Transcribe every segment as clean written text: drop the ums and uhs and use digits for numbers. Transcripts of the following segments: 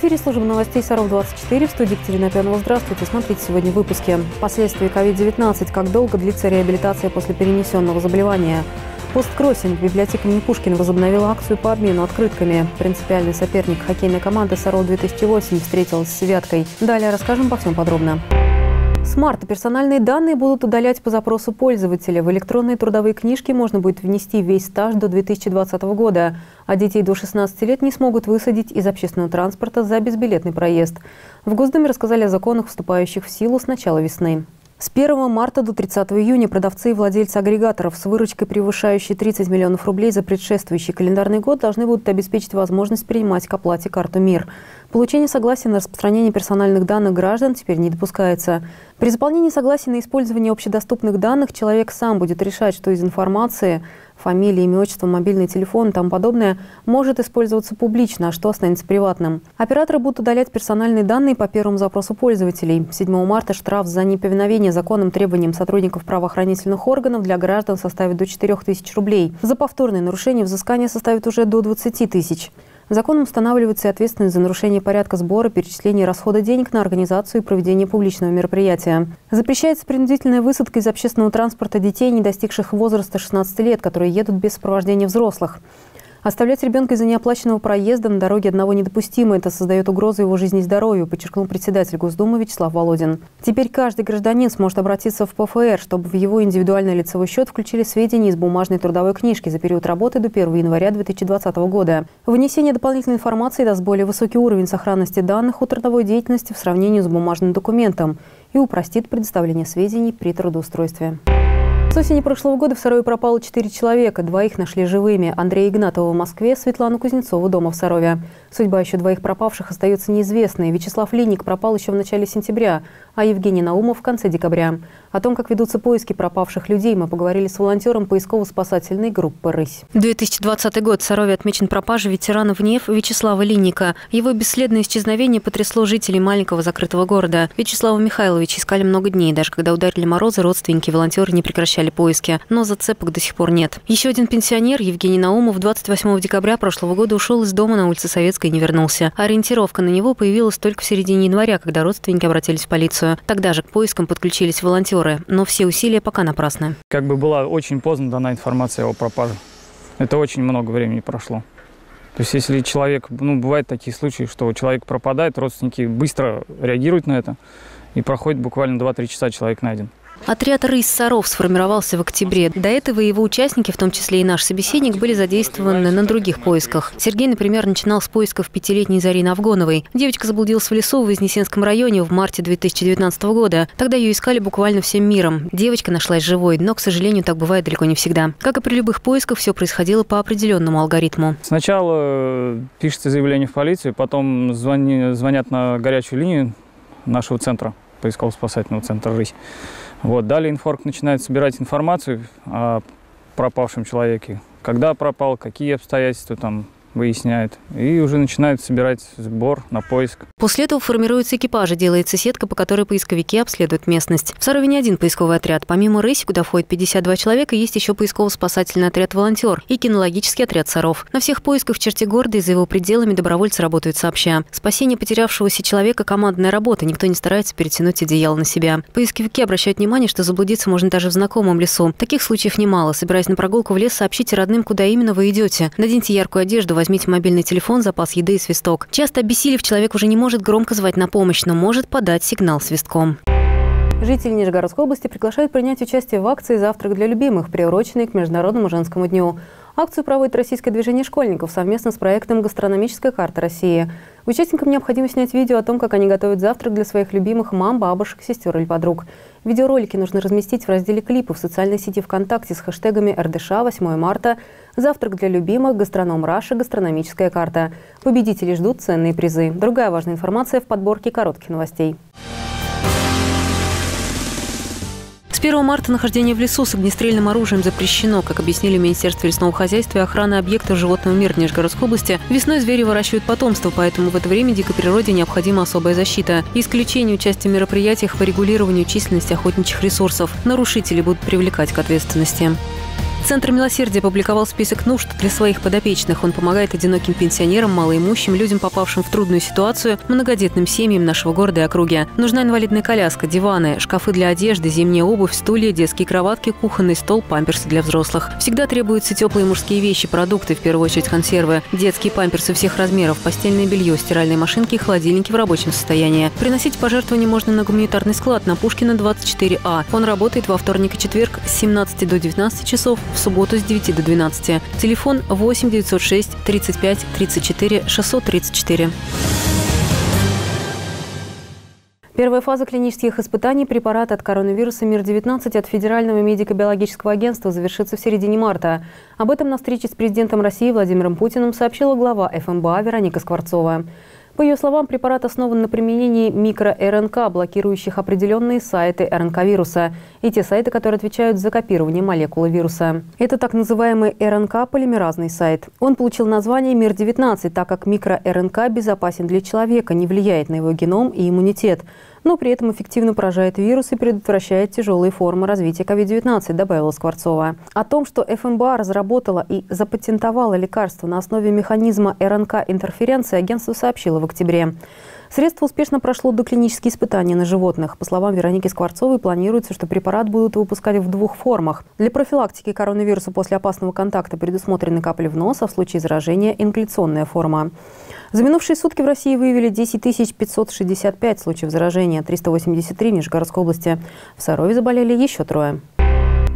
эфире служба новостей «Саров-24», в студии Екатерина Пьянова. Здравствуйте. Смотрите сегодня в выпуске. Последствия COVID-19. Как долго длится реабилитация после перенесенного заболевания? Postcrossing. Библиотека имени Пушкина возобновила акцию по обмену открытками. Принципиальный соперник хоккейной команды «Саров-2008» встретилась с Севяткой. Далее расскажем обо всем подробно. С марта персональные данные будут удалять по запросу пользователя. В электронные трудовые книжки можно будет внести весь стаж до 2020 года, а детей до 16 лет не смогут высадить из общественного транспорта за безбилетный проезд. В Госдуме рассказали о законах, вступающих в силу с начала весны. С 1 марта до 30 июня продавцы и владельцы агрегаторов с выручкой, превышающей 30 миллионов рублей за предшествующий календарный год, должны будут обеспечить возможность принимать к оплате карту МИР. Получение согласия на распространение персональных данных граждан теперь не допускается. При заполнении согласия на использование общедоступных данных человек сам будет решать, что из информации – фамилия, имя, отчество, мобильный телефон и тому подобное – может использоваться публично, а что останется приватным. Операторы будут удалять персональные данные по первому запросу пользователей. 7 марта штраф за неповиновение законным требованиям сотрудников правоохранительных органов для граждан составит до 4 тысяч рублей. За повторные нарушения взыскание составит уже до 20 тысяч. Законом устанавливается и ответственность за нарушение порядка сбора, перечисления и расхода денег на организацию и проведение публичного мероприятия. Запрещается принудительная высадка из общественного транспорта детей, не достигших возраста 16 лет, которые едут без сопровождения взрослых. Оставлять ребенка из-за неоплаченного проезда на дороге одного недопустимо. Это создает угрозу его жизни и здоровью, подчеркнул председатель Госдумы Вячеслав Володин. Теперь каждый гражданин сможет обратиться в ПФР, чтобы в его индивидуальный лицевой счет включили сведения из бумажной трудовой книжки за период работы до 1 января 2020 года. Внесение дополнительной информации даст более высокий уровень сохранности данных у трудовой деятельности в сравнении с бумажным документом и упростит предоставление сведений при трудоустройстве. С осени прошлого года в Сарове пропало 4 человека. Двоих нашли живыми. Андрея Игнатова в Москве, Светлану Кузнецову дома в Сарове. Судьба еще двоих пропавших остается неизвестной. Вячеслав Линник пропал еще в начале сентября, а Евгений Наумов в конце декабря. О том, как ведутся поиски пропавших людей, мы поговорили с волонтером поисково-спасательной группы «Рысь». 2020 год в Сарове отмечен пропажей ветерана ВНИИЭФ Вячеслава Линника. Его бесследное исчезновение потрясло жителей маленького закрытого города. Вячеслава Михайловича искали много дней. Даже когда ударили морозы, родственники и волонтеры не прекращали поиски. Но зацепок до сих пор нет. Еще один пенсионер, Евгений Наумов, 28 декабря прошлого года ушел из дома на улице Советской и не вернулся. Ориентировка на него появилась только в середине января, когда родственники обратились в полицию. Тогда же к поискам подключились волонтеры. Но все усилия пока напрасны. Как бы была очень поздно дана информация о пропаже. Это очень много времени прошло. То есть если человек, бывают такие случаи, что человек пропадает, родственники быстро реагируют на это, и проходит буквально 2-3 часа, человек найден. Отряд «Рысь» Саров сформировался в октябре. До этого его участники, в том числе и наш собеседник, были задействованы на других поисках. Сергей, например, начинал с поисков 5-летней Зарины Авгоновой. Девочка заблудилась в лесу в Изнесенском районе в марте 2019 года. Тогда ее искали буквально всем миром. Девочка нашлась живой, но, к сожалению, так бывает далеко не всегда. Как и при любых поисках, все происходило по определенному алгоритму. Сначала пишется заявление в полицию, потом звонят на горячую линию нашего центра, поисково-спасательного центра «Рысь». Далее инфорг начинает собирать информацию о пропавшем человеке. Когда пропал, какие обстоятельства там выясняет. И уже начинают собирать сбор на поиск. После этого формируются экипажи, делается сетка, по которой поисковики обследуют местность. В Сарове не один поисковый отряд. Помимо «Рыси», куда входит 52 человека, есть еще поисково-спасательный отряд «Волонтер» и кинологический отряд «Саров». На всех поисках в черте города и за его пределами добровольцы работают сообща. Спасение потерявшегося человека – командная работа. Никто не старается перетянуть одеяло на себя. Поисковики обращают внимание, что заблудиться можно даже в знакомом лесу. Таких случаев немало. Собираясь на прогулку в лес, сообщите родным, куда именно вы идете. Наденьте яркую одежду, возьмите мобильный телефон, запас еды и свисток. Часто обессилев, человек уже не может громко звать на помощь, но может подать сигнал свистком. Жители Нижегородской области приглашают принять участие в акции «Завтрак для любимых», приуроченной к Международному женскому дню. Акцию проводит Российское движение школьников совместно с проектом «Гастрономическая карта России». Участникам необходимо снять видео о том, как они готовят завтрак для своих любимых мам, бабушек, сестер или подруг. Видеоролики нужно разместить в разделе «Клипы» в социальной сети ВКонтакте с хэштегами «РДШ», «8 марта», «Завтрак для любимых», «Гастроном Раша», «Гастрономическая карта». Победители ждут ценные призы. Другая важная информация в подборке коротких новостей. С 1 марта нахождение в лесу с огнестрельным оружием запрещено. Как объяснили в Министерстве лесного хозяйства и охраны объектов животного мира Нижегородской области, весной звери выращивают потомство, поэтому в это время дикой природе необходима особая защита. Исключение участия в мероприятиях по регулированию численности охотничьих ресурсов. Нарушители будут привлекать к ответственности. Центр милосердия опубликовал список нужд для своих подопечных. Он помогает одиноким пенсионерам, малоимущим, людям, попавшим в трудную ситуацию, многодетным семьям нашего города и округи. Нужна инвалидная коляска, диваны, шкафы для одежды, зимняя обувь, стулья, детские кроватки, кухонный стол, памперсы для взрослых. Всегда требуются теплые мужские вещи, продукты, в первую очередь консервы, детские памперсы всех размеров, постельное белье, стиральные машинки и холодильники в рабочем состоянии. Приносить пожертвования можно на гуманитарный склад на Пушкина 24А. Он работает во вторник и четверг с 17 до 19 часов, в субботу с 9 до 12. Телефон 8 906 35 34 634. Первая фаза клинических испытаний препарата от коронавируса «Мир-19» от Федерального медико-биологического агентства завершится в середине марта. Об этом на встрече с президентом России Владимиром Путиным сообщила глава ФМБА Вероника Скворцова. По ее словам, препарат основан на применении микро-РНК, блокирующих определенные сайты РНК-вируса и те сайты, которые отвечают за копирование молекулы вируса. Это так называемый РНК-полимеразный сайт. Он получил название «Мир-19», так как микро-РНК безопасен для человека, не влияет на его геном и иммунитет, но при этом эффективно поражает вирус и предотвращает тяжелые формы развития COVID-19, добавила Скворцова. О том, что ФМБА разработала и запатентовала лекарство на основе механизма РНК-интерференции, агентство сообщило в октябре. Средство успешно прошло доклинические испытания на животных. По словам Вероники Скворцовой, планируется, что препарат будут выпускать в двух формах. Для профилактики коронавируса после опасного контакта предусмотрены капли в нос, а в случае заражения – ингаляционная форма. За минувшие сутки в России выявили 10 565 случаев заражения, 383 в Нижегородской области. В Сарове заболели еще 3.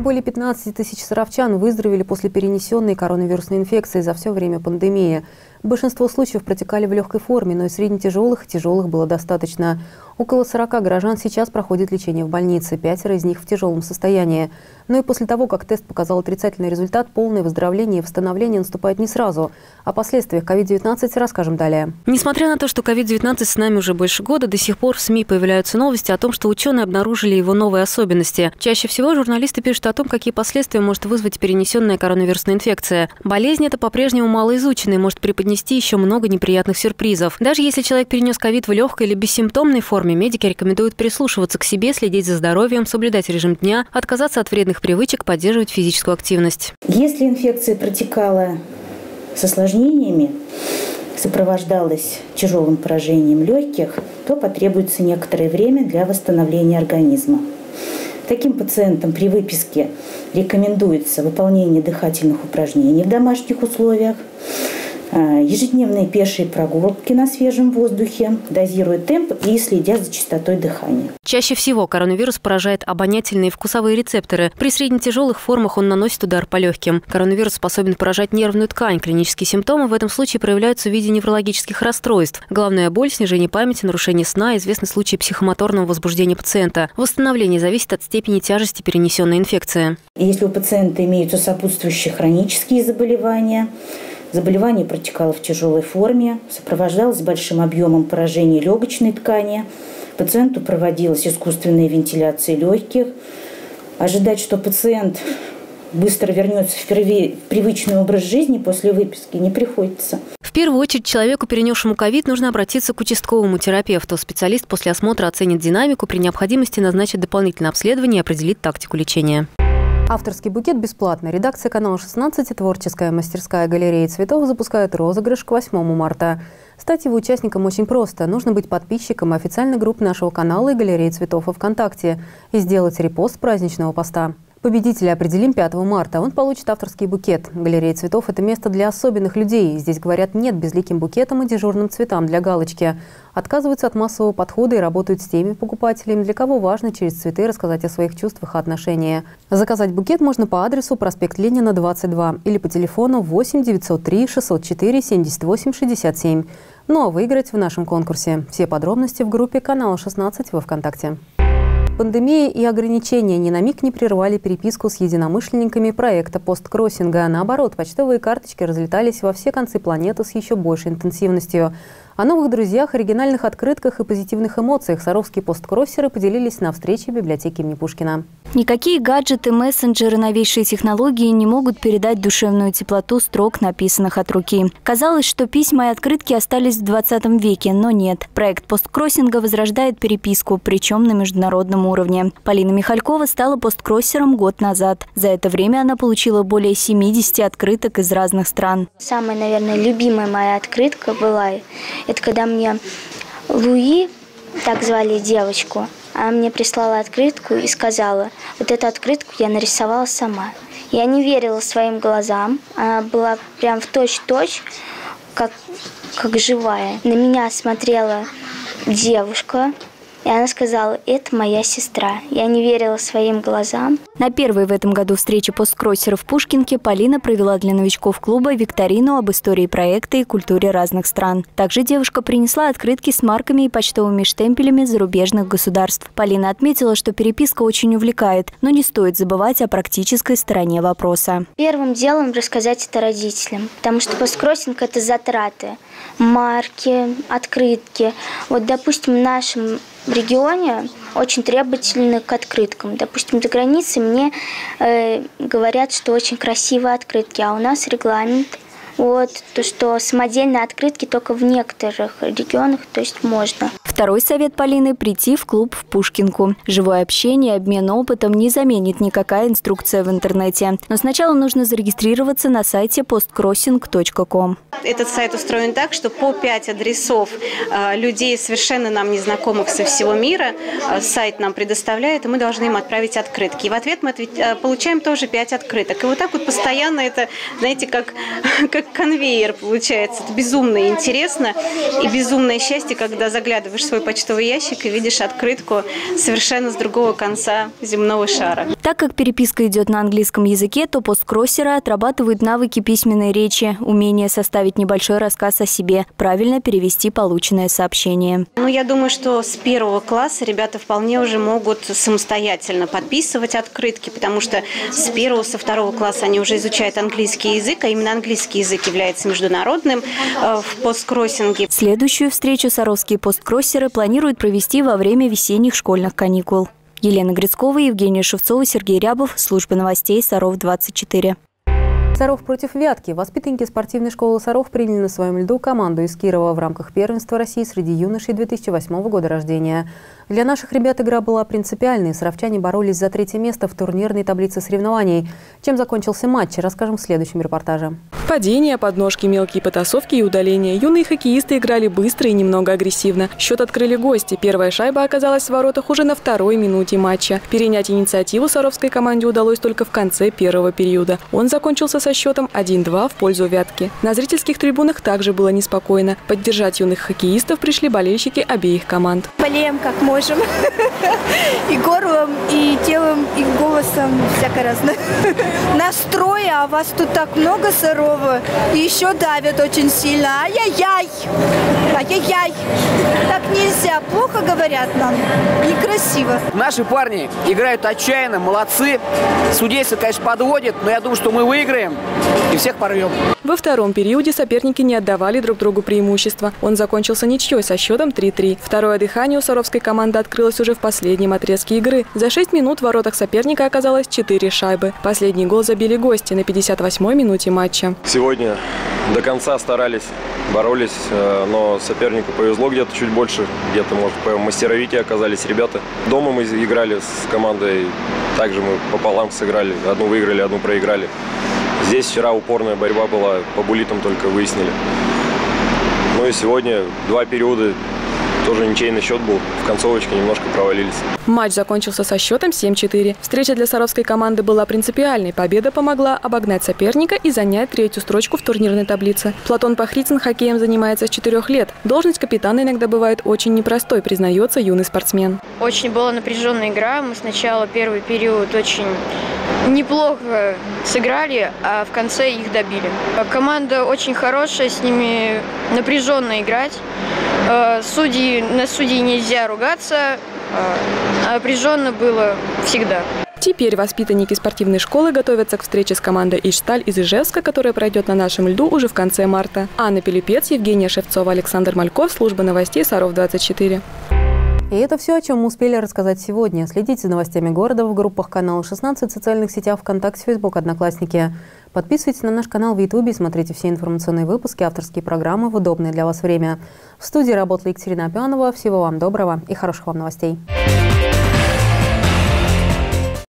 Более 15 тысяч саровчан выздоровели после перенесенной коронавирусной инфекции за все время пандемии. Большинство случаев протекали в легкой форме, но и среднетяжелых и тяжелых было достаточно. Около 40 горожан сейчас проходит лечение в больнице, 5 из них в тяжелом состоянии. Но и после того, как тест показал отрицательный результат, полное выздоровление и восстановление наступает не сразу. О последствиях COVID-19 расскажем далее. Несмотря на то, что COVID-19 с нами уже больше года, до сих пор в СМИ появляются новости о том, что ученые обнаружили его новые особенности. Чаще всего журналисты пишут о том, какие последствия может вызвать перенесенная коронавирусная инфекция. Болезнь эта по-прежнему малоизучена и может преподнести еще много неприятных сюрпризов. Даже если человек перенес ковид в легкой или бессимптомной форме, медики рекомендуют прислушиваться к себе, следить за здоровьем, соблюдать режим дня, отказаться от вредных привычек, поддерживать физическую активность. Если инфекция протекала с осложнениями, сопровождалась тяжелым поражением легких, то потребуется некоторое время для восстановления организма. Таким пациентам при выписке рекомендуется выполнение дыхательных упражнений в домашних условиях, ежедневные пешие прогулки на свежем воздухе, дозируя темп и следя за частотой дыхания. Чаще всего коронавирус поражает обонятельные и вкусовые рецепторы. При среднетяжелых формах он наносит удар по легким. Коронавирус способен поражать нервную ткань. Клинические симптомы в этом случае проявляются в виде неврологических расстройств. Головная боль, снижение памяти, нарушение сна, известны случаи психомоторного возбуждения пациента. Восстановление зависит от степени тяжести перенесенной инфекции. Если у пациента имеются сопутствующие хронические заболевания, заболевание протекало в тяжелой форме, сопровождалось большим объемом поражений легочной ткани. Пациенту проводилась искусственная вентиляция легких. Ожидать, что пациент быстро вернется в привычный образ жизни после выписки, не приходится. В первую очередь человеку, перенесшему ковид, нужно обратиться к участковому терапевту. Специалист после осмотра оценит динамику, при необходимости назначит дополнительное обследование и определит тактику лечения. Авторский букет бесплатно. Редакция канала 16 и творческая мастерская галереи цветов запускают розыгрыш к 8 марта. Стать его участником очень просто. Нужно быть подписчиком официальной группы нашего канала и галереи цветов во ВКонтакте и сделать репост праздничного поста. Победителя определим 5 марта. Он получит авторский букет. Галерея цветов – это место для особенных людей. Здесь говорят «нет» безликим букетам и дежурным цветам для галочки. Отказываются от массового подхода и работают с теми покупателями, для кого важно через цветы рассказать о своих чувствах и отношениях. Заказать букет можно по адресу проспект Ленина, 22 или по телефону 8 903 604 78 67. Ну а выиграть в нашем конкурсе. Все подробности в группе канала 16 во ВКонтакте. Пандемия и ограничения ни на миг не прервали переписку с единомышленниками проекта посткроссинга. Наоборот, почтовые карточки разлетались во все концы планеты с еще большей интенсивностью. О новых друзьях, оригинальных открытках и позитивных эмоциях саровские посткроссеры поделились на встрече в библиотеке имени Пушкина. Никакие гаджеты, мессенджеры, новейшие технологии не могут передать душевную теплоту строк, написанных от руки. Казалось, что письма и открытки остались в 20 веке, но нет. Проект посткроссинга возрождает переписку, причем на международном уровне. Полина Михалькова стала посткроссером год назад. За это время она получила более 70 открыток из разных стран. Самая, наверное, любимая моя открытка была, это когда мне Луи, так звали девочку, она мне прислала открытку и сказала: вот эту открытку я нарисовала сама. Я не верила своим глазам, она была прям в точь-в-точь, как живая. На меня смотрела девушка, и она сказала: это моя сестра. Я не верила своим глазам. На первой в этом году встрече посткроссеров в Пушкинке Полина провела для новичков клуба викторину об истории проекта и культуре разных стран. Также девушка принесла открытки с марками и почтовыми штемпелями зарубежных государств. Полина отметила, что переписка очень увлекает, но не стоит забывать о практической стороне вопроса. Первым делом рассказать это родителям, потому что посткроссинг – это затраты. Марки, открытки. Вот, допустим, в нашем регионе очень требовательны к открыткам. Допустим, за границей мне говорят, что очень красивые открытки, а у нас регламент. Вот, то, что самодельные открытки только в некоторых регионах, то есть можно. Второй совет Полины – прийти в клуб в Пушкинку. Живое общение и обмен опытом не заменит никакая инструкция в интернете. Но сначала нужно зарегистрироваться на сайте postcrossing.com. Этот сайт устроен так, что по 5 адресов людей, совершенно нам незнакомых со всего мира, сайт нам предоставляет, и мы должны им отправить открытки. И в ответ мы получаем тоже 5 открыток. И вот так вот постоянно это, знаете, как конвейер получается. Это безумно интересно и безумное счастье, когда заглядываешь в свой почтовый ящик и видишь открытку совершенно с другого конца земного шара. Так как переписка идет на английском языке, то посткроссеры отрабатывают навыки письменной речи, умение составить небольшой рассказ о себе, правильно перевести полученное сообщение. Ну, я думаю, что с 1 класса ребята вполне уже могут самостоятельно подписывать открытки, потому что с 1-2 класса они уже изучают английский язык, а именно английский язык является международным в посткроссинге. Следующую встречу саровские посткроссеры планируют провести во время весенних школьных каникул. Елена Грицкова, Евгения Шевцова, Сергей Рябов. Служба новостей «Саров-24». Саров против Вятки. Воспитанники спортивной школы «Саров» приняли на своем льду команду из Кирова в рамках первенства России среди юношей 2008 года рождения. Для наших ребят игра была принципиальной. Саровчане боролись за 3-е место в турнирной таблице соревнований. Чем закончился матч, расскажем в следующем репортаже. Падения, подножки, мелкие потасовки и удаления. Юные хоккеисты играли быстро и немного агрессивно. Счет открыли гости. Первая шайба оказалась в воротах уже на 2-й минуте матча. Перенять инициативу саровской команде удалось только в конце 1-го периода. Он закончился со счетом 1-2 в пользу Вятки. На зрительских трибунах также было неспокойно. Поддержать юных хоккеистов пришли болельщики обеих команд. Болеем как можем. И горлом, и телом, и голосом. Всяко разное. Настрой, а вас тут так много сырого. И еще давят очень сильно. Ай-яй-яй! Ай-яй-яй! Так нельзя. Плохо говорят нам. Некрасиво. Наши парни играют отчаянно, молодцы. Судейство, конечно, подводит, но я думаю, что мы выиграем. И всех порвем. Во 2-м периоде соперники не отдавали друг другу преимущества. Он закончился ничьей со счетом 3-3. Второе дыхание у саровской команды открылось уже в последнем отрезке игры. За 6 минут в воротах соперника оказалось 4 шайбы. Последний гол забили гости на 58-й минуте матча. Сегодня до конца старались, боролись, но сопернику повезло где-то чуть больше. Где-то, может, по мастеровитию оказались ребята. Дома мы играли с командой, также мы пополам сыграли. Одну выиграли, одну проиграли. Здесь вчера упорная борьба была, по буллитам только выяснили. Ну и сегодня 2 периода, тоже ничейный счет был, в концовочке немножко провалились. Матч закончился со счетом 7-4. Встреча для саровской команды была принципиальной. Победа помогла обогнать соперника и занять 3-ю строчку в турнирной таблице. Платон Пахрицын хоккеем занимается с 4 лет. Должность капитана иногда бывает очень непростой, признается юный спортсмен. Очень была напряженная игра. Мы сначала 1-й период очень неплохо сыграли, а в конце их добили. Команда очень хорошая, с ними напряженно играть. Судьи, на судей нельзя ругаться, напряженно было всегда. Теперь воспитанники спортивной школы готовятся к встрече с командой «Ишсталь» из Ижевска, которая пройдет на нашем льду уже в конце марта. Анна Пилипец, Евгения Шевцова, Александр Мальков, служба новостей «Саров-24». И это все, о чем мы успели рассказать сегодня. Следите за новостями города в группах канала 16, в социальных сетях ВКонтакте, Facebook, Одноклассники. Подписывайтесь на наш канал в YouTube и смотрите все информационные выпуски, авторские программы в удобное для вас время. В студии работала Екатерина Пьянова. Всего вам доброго и хороших вам новостей.